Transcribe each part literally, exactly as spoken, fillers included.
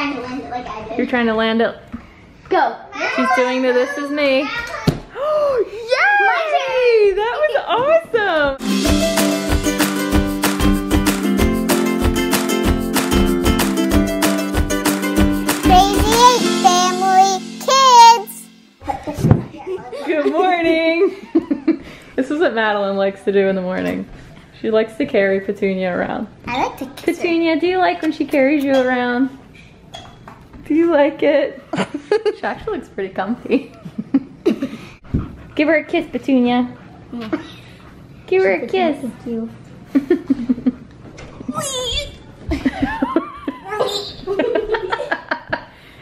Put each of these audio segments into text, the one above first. trying to land it like I did. You're trying to land it. Go. She's doing the This Is Me. Oh, yay! That was awesome. Good morning. This is what Madeline likes to do in the morning. She likes to carry Petunia around. I like to kiss Petunia, her. Do you like when she carries you around? Do you like it? She actually looks pretty comfy. Give her a kiss, Petunia. Yeah. Give her a kiss. You.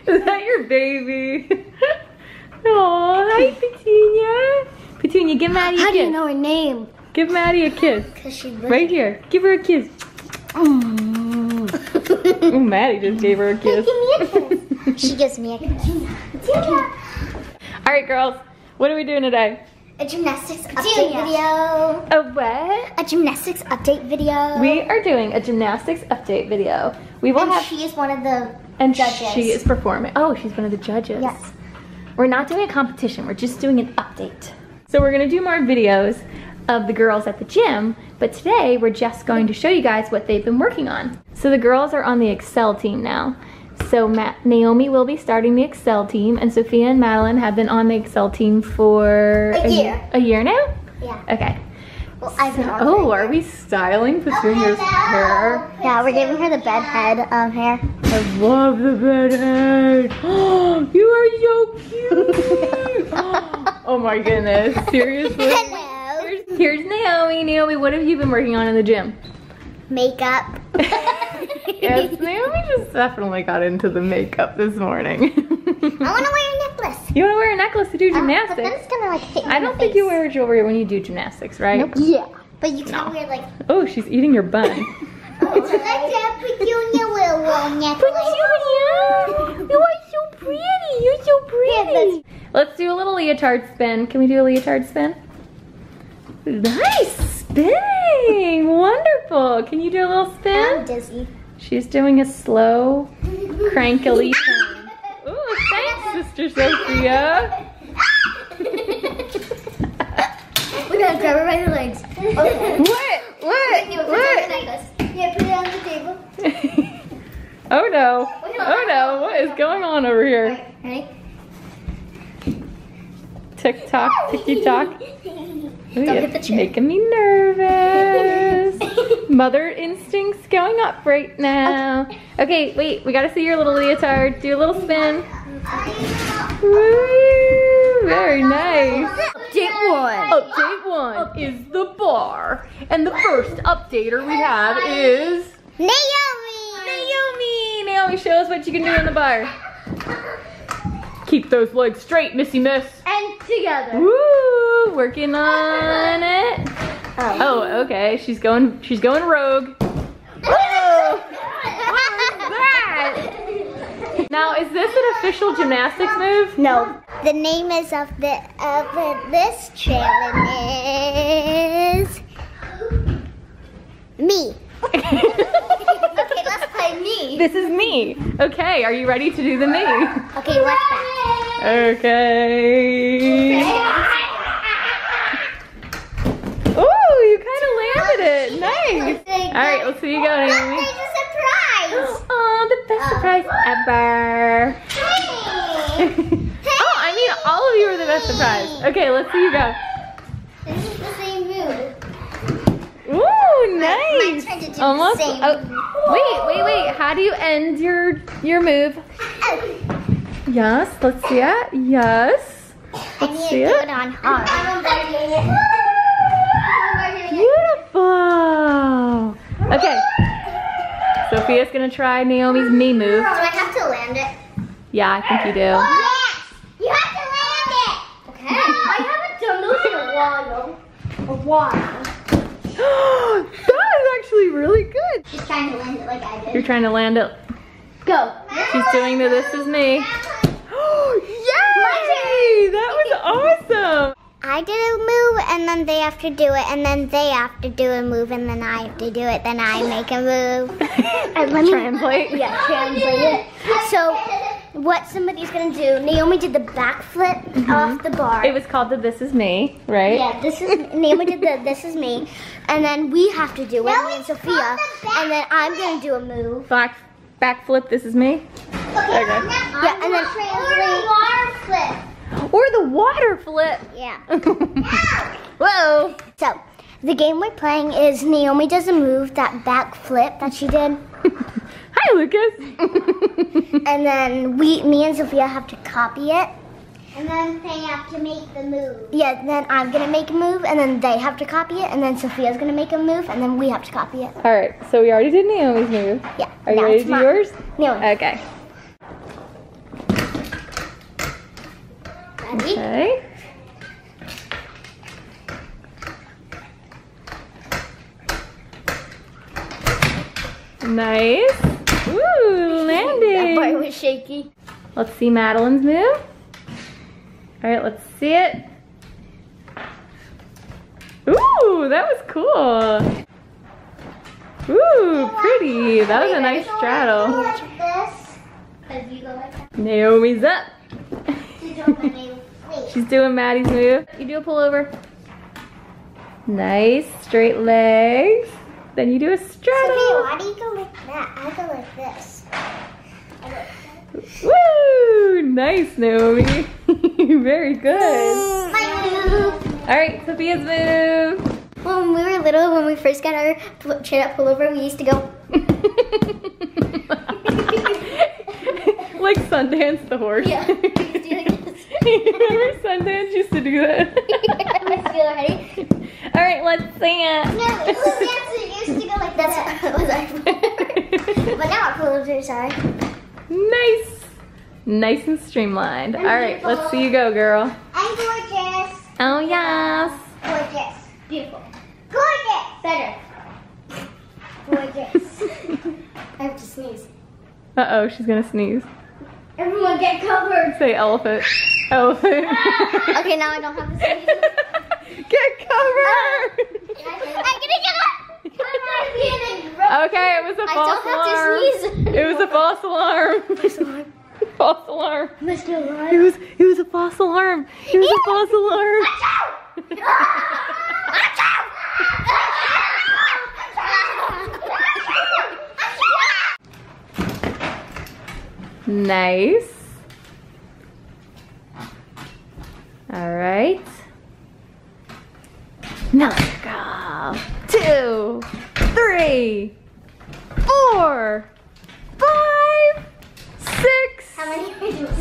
Is that your baby? Aw, hi Petunia. Petunia, give Maddie a kiss. How do you know her name? Give Maddie a kiss. Cause she right here. Give her a kiss. Mm. Oh, Maddie just gave her a kiss. Give me a kiss. She gives me a kiss. Petunia. Alright girls, what are we doing today? A gymnastics update video. A what? A gymnastics update video. We are doing a gymnastics update video. We will and have she is one of the and judges. She is performing. Oh, she's one of the judges. Yes. We're not doing a competition, we're just doing an update. So we're gonna do more videos of the girls at the gym, but today we're just going to show you guys what they've been working on. So the girls are on the Xcel team now. So Matt, Naomi will be starting the Xcel team, and Sophia and Madeline have been on the Xcel team for a, a year. A year now? Yeah. Okay. Well, I've been on so, oh, are we styling Petunia's oh, hair? Yeah, we're giving her the bed head um, hair. I love the bed head. Oh, you are so cute. Oh my goodness, seriously? Hello. Here's, here's Naomi. Naomi, what have you been working on in the gym? Makeup. Yes, Naomi just definitely got into the makeup this morning. I want to wear a necklace. You want to wear a necklace to do gymnastics? Uh, but it's gonna, like, hit I don't think face. You wear jewelry when you do gymnastics, right? Nope. Yeah. But you can no. wear like... Oh, she's eating your bun. Let's have Petunia wear a little necklace. Petunia! You are so pretty. You're so pretty. Let's do a little leotard spin. Can we do a leotard spin? Nice spinning. Wonderful. Can you do a little spin? I'm dizzy. She's doing a slow, crankily turn. Ooh, thanks, Sister Sophia. We're gonna grab her by the legs. Okay. What? What? What? What? Yeah, put it on the table. Oh no. Oh no. What is going on over here? Ready? Tick tock, ticky tock. It's making me nervous. Mother instinct's going up right now. Okay, wait, we gotta see your little leotard. Do a little spin. Woo, very nice. Update one. Update one is the bar. And the first updater we have is... Naomi. Naomi. Naomi, show us what you can do in the bar. Keep those legs straight, Missy Miss. And together. Woo, working on it. Oh, oh okay, she's going, she's going rogue. Oh, what was that? Now, is this an official gymnastics move? No. The name is of the of this challenge is me. Okay, let's play me. This is me. Okay, are you ready to do the me? Okay, let's back. Okay. Oh, you kind of landed it. Nice. All right, let's see you go, Naomi. That's a surprise. Oh, the best surprise ever. Oh, I mean, all of you are the best surprise. Okay, let's see you go. This is the same move. Ooh, nice. Almost. Oh, wait, wait, wait. How do you end your your move? Yes, let's see it. Yes. Let's I need see to it. Put it on hard. Beautiful. Okay. Sophia's gonna try Naomi's knee move. Do I have to land it? Yeah, I think you do. Yes! You have to land it! Okay. No, I haven't done those in a while. A while. That is actually really good. She's trying to land it like I did. You're trying to land it. Go. She's doing the This Is Me. Yay! That was awesome! I did a move and then they have to do it and then they have to do a move and then I have to do it, then I make a move. And let me translate? Yeah, translate it. So what somebody's gonna do. Naomi did the backflip mm-hmm. off the bar. It was called the This Is Me, right? Yeah, this is Naomi did the This Is Me, and then we have to do it, no, and Sophia, the and then I'm gonna do a move. Back backflip, This Is Me. Okay. okay. Yeah, and then or the water flip. Or the water flip. Yeah. Whoa. So the game we're playing is Naomi does a move, that back flip that she did. Hi, Lucas. And then we, me and Sophia have to copy it. And then they have to make the move. Yeah, then I'm going to make a move, and then they have to copy it, and then Sophia's going to make a move, and then we have to copy it. All right, so we already did Naomi's move. Yeah. Are you ready to do yours? Naomi. Okay. Ready? Okay. Nice. Ooh, landing. That part was shaky. Let's see Madeline's move. All right, let's see it. Ooh, that was cool. Ooh, pretty. That was a nice straddle. Naomi's up. She's doing Maddie's move. You do a pullover. Nice, straight legs. Then you do a straddle. Sophia, why do you go like that? I go like this. I go like this. Woo! Nice, Naomi. Very good. My move. All right, Sophia's move. Well, when we were little, when we first got our chin-up pullover, we used to go. Like Sundance the horse. Yeah. Remember Sundance used to do that? Yeah, all right, let's dance. No, Sundance used to go like that. That's what I But now our pullovers are. Nice. Nice and streamlined. I'm all right, beautiful. Let's see you go, girl. I'm gorgeous. Oh, yes. Gorgeous. Beautiful. Gorgeous. Better. Gorgeous. I have to sneeze. Uh-oh, she's going to sneeze. Everyone get covered. Say elephant. Elephant. Okay, now I don't have to sneeze. Get covered. Uh, I'm going to get up. Okay, it was a false alarm. I don't have to sneeze. It was a false alarm. False alarm. False alarm. It was, it was a false alarm. It was yeah. a false alarm. Watch out! Watch out! Nice. All right. Now let's go. Two, three, four, five, six,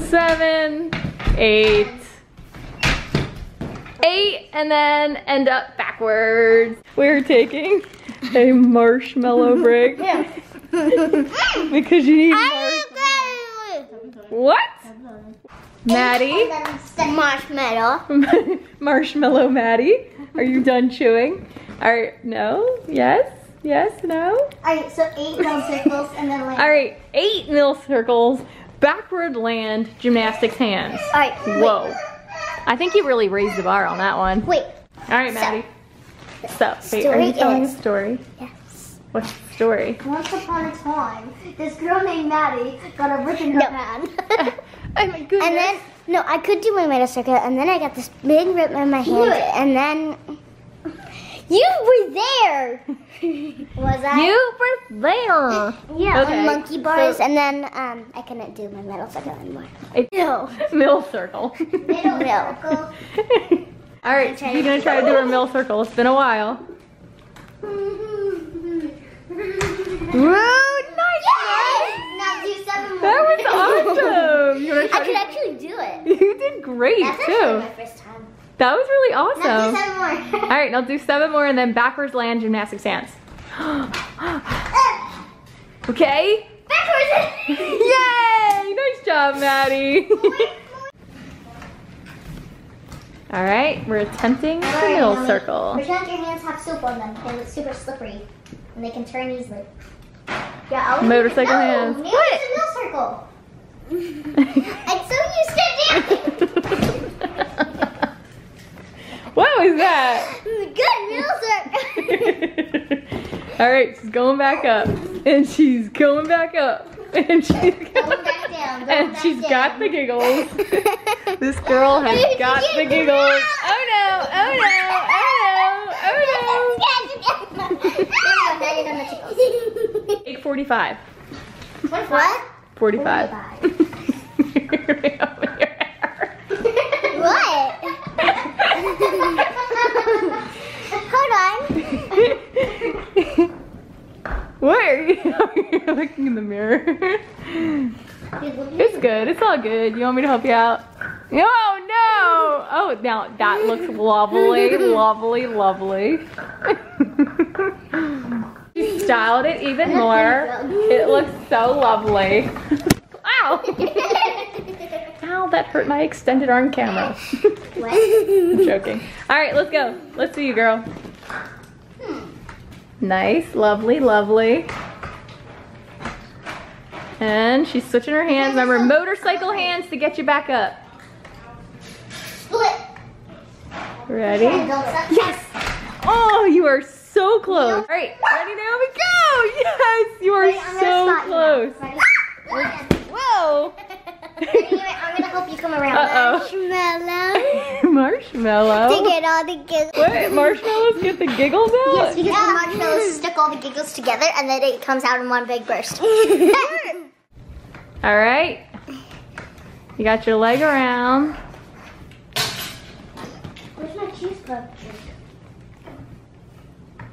seven, eight, eight, and then end up backwards. We're taking a marshmallow break. Because you need marshmallow. What? Maddie? Marshmallow. Marshmallow Maddie. Are you done chewing? All right, no? Yes? Yes, no? All right, so eight mill circles and then land. All right, eight mill circles, backward land, gymnastics hands. All right, whoa. Wait. I think you really raised the bar on that one. Wait. All right, Maddie. So, so wait, are you telling is, a story? Yeah. What's the story? Once upon a time, this girl named Maddie got a brick in her no. hand. Oh my goodness. And then, no, I could do my middle circle, and then I got this big rip in my hand, and then... You were there! Was I? You were there! Yeah, okay. On monkey bars, so, and then um, I couldn't do my middle circle anymore. No. Middle circle. Middle circle. All right, we're going to try to do our middle circle. It's been a while. Woo! Nice! Yes! Now do seven more. That was awesome! You I could to... actually do it. You did great, That's too. That's actually my first time. That was really awesome. Now do seven more. All right, now do seven more and then backwards land gymnastics hands. Okay? Backwards! Yay! Nice job, Maddie. All right, we're attempting the right, middle Naomi. Circle. Pretend your hands have soap on them because it's super slippery. And they can turn easily. Yeah, motorcycle no, hands. Maybe what? It's a middle circle. I'm so used to dancing. What was that? Good middle circle. All right, she's going back up, and she's going back up, and she's going, going back down. and she's in. got the giggles. This girl has Dude, got the giggles. Oh no, oh no, oh no, oh no. eight forty-five. What? forty-five. What? Hold on. What are you, you're looking in the mirror? It's good. It's all good. You want me to help you out? No, oh, no. Oh, now that looks lovely, lovely, lovely. She styled it even more. It looks so lovely. Ow! Ow, that hurt my extended arm camera. What? I'm joking. All right, let's go. Let's see you, girl. Nice, lovely, lovely. And she's switching her hands. Remember, motorcycle hands to get you back up. Split. Ready? Yes! Oh, you are so close. All right, ready now? We go! Yes, you are so close. Whoa! I'm gonna help you come around. Uh oh. Marshmallow. Marshmallow. To get all the giggles. What? Marshmallows get the giggles out? Yes, because yeah. the marshmallows stick all the giggles together and then it comes out in one big burst. All right. You got your leg around. Where's my cheese club?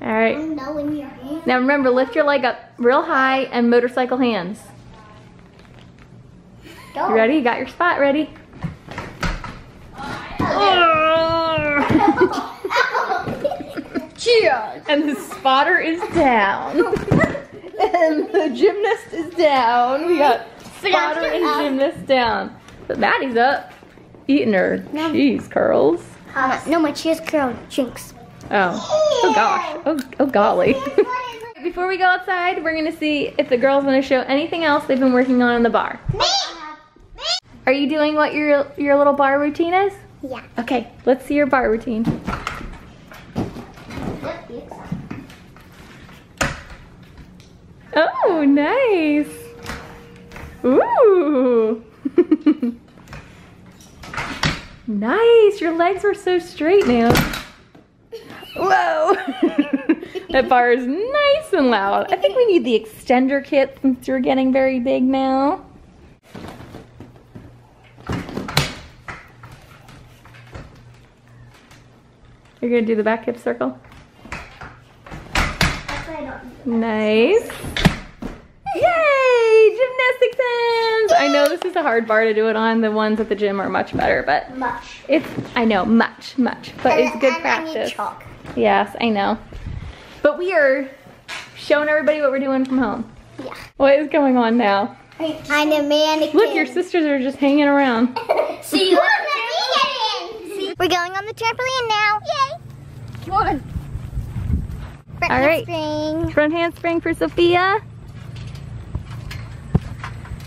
All right. Oh, no, in your hand. Now remember, lift your leg up real high and motorcycle hands. You ready? You got your spot ready. Cheer! And the spotter is down. And the gymnast is down. We got spotter and gymnast down. But Maddie's up, eating her no. cheese curls. Uh, no, my cheese curl chinks. Oh. Oh gosh. Oh, oh golly. Before we go outside, we're gonna see if the girls wanna show anything else they've been working on in the bar. Me! Are you doing what your your little bar routine is? Yeah. Okay, let's see your bar routine. Oh, nice. Ooh. Nice, your legs are so straight now. Whoa. That bar is nice and loud. I think we need the extender kit since you're getting very big now. You're gonna do the back hip circle. Nice. Yay! Gymnastics hands! I know this is a hard bar to do it on. The ones at the gym are much better, but much. It's I know, much, much. But it's good practice. I need chalk. Yes, I know. But we are showing everybody what we're doing from home. Yeah. What is going on now? I'm a mannequin. Look, your sisters are just hanging around. See you. We're going on the trampoline now. Yay! Come on. Front All right. handspring. Front handspring for Sophia.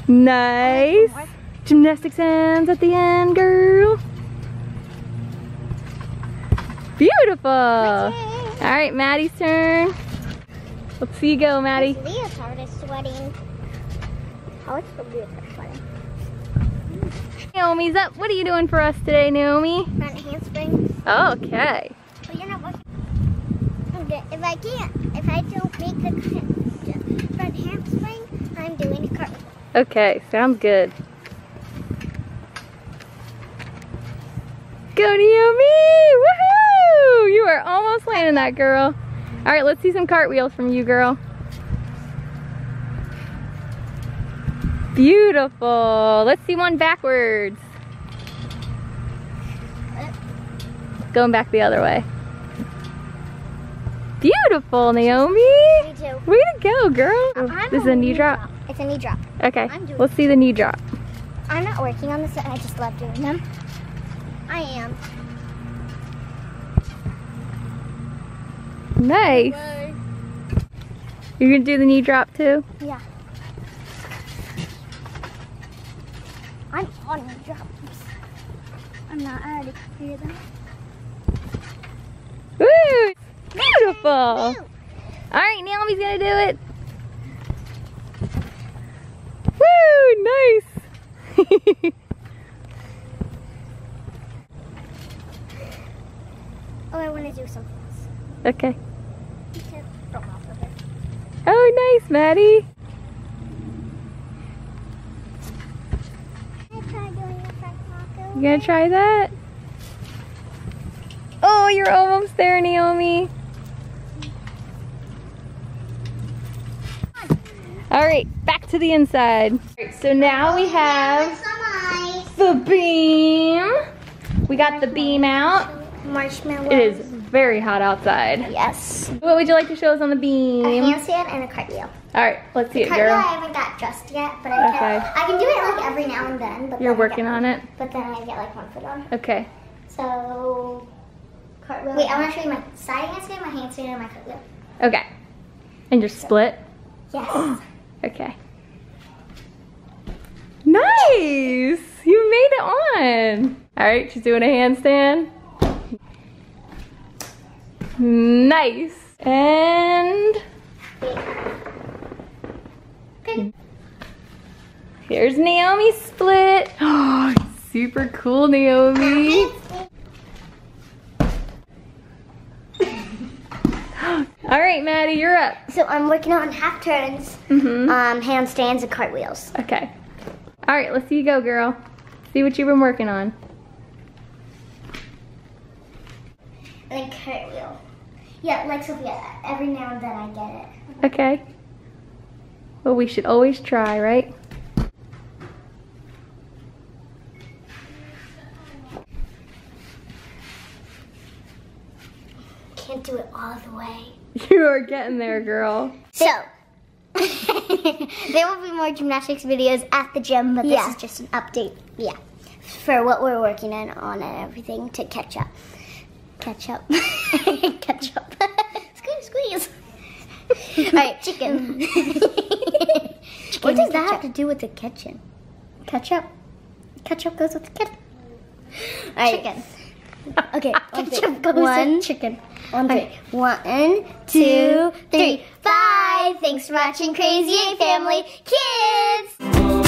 Nice. Gymnastics hands at the end, girl. Beautiful. All right, Maddie's turn. Let's see you go, Maddie. This leotard is sweating. Oh, it's so beautiful. Naomi's up. What are you doing for us today, Naomi? Front handspring. Oh, okay. Well, you're not watching. If I can't, if I don't make the front handspring, I'm doing a cartwheel. Okay, sounds good. Go, Naomi! Woohoo! You are almost landing that, girl. All right, let's see some cartwheels from you, girl. Beautiful. Let's see one backwards. Going back the other way. Beautiful, Naomi. Me too. Way to go, girl. I'm this is a knee, knee drop. drop. It's a knee drop. Okay, let's see the knee drop. I'm not working on this, I just love doing them. I am. Nice. Bye. You're gonna do the knee drop too? Yeah. I'm on the drops. I'm not, I already hear them. Woo! Beautiful! All right, Naomi's gonna do it. Woo! Nice! Okay. Oh, nice, Maddie. You gonna try that? Oh, you're almost there, Naomi. All right, back to the inside. All right, so now we have the beam. We got the beam out. Marshmallow. It is very hot outside. Yes. What would you like to show us on the beam? A handstand and a cartwheel. All right, let's see the it, girl. I haven't got dressed yet, but I, okay. can, I can do it like every now and then. But You're then working get, on it? But then I get like one foot on. Okay. So, cartwheel. Wait, I want to show you my side handstand, my handstand, and my cartwheel. Okay. And you're split? Yes. Okay. Nice! You made it on! All right, she's doing a handstand. Nice. And okay. Here's Naomi split. Oh, super cool, Naomi. All right, Maddie, you're up. So I'm working on half turns, mm-hmm. um, handstands, and cartwheels. Okay. All right, let's see you go, girl. See what you've been working on. And then cartwheel. Yeah, like Sophia, every now and then I get it. Okay. Well, we should always try, right? Can't do it all the way. You are getting there, girl. So, there will be more gymnastics videos at the gym, but this yeah. is just an update. Yeah, for what we're working on, on and everything to catch up. Catch up. Catch up. Squeeze, squeeze. All right, chicken. Chicken. What does that have to do with the kitchen? Ketchup. Ketchup goes with the kitchen. All right. Chicken. Okay. Ketchup goes with chicken. One, three. One, two, three, five. Thanks for watching Crazy eight Family Kids.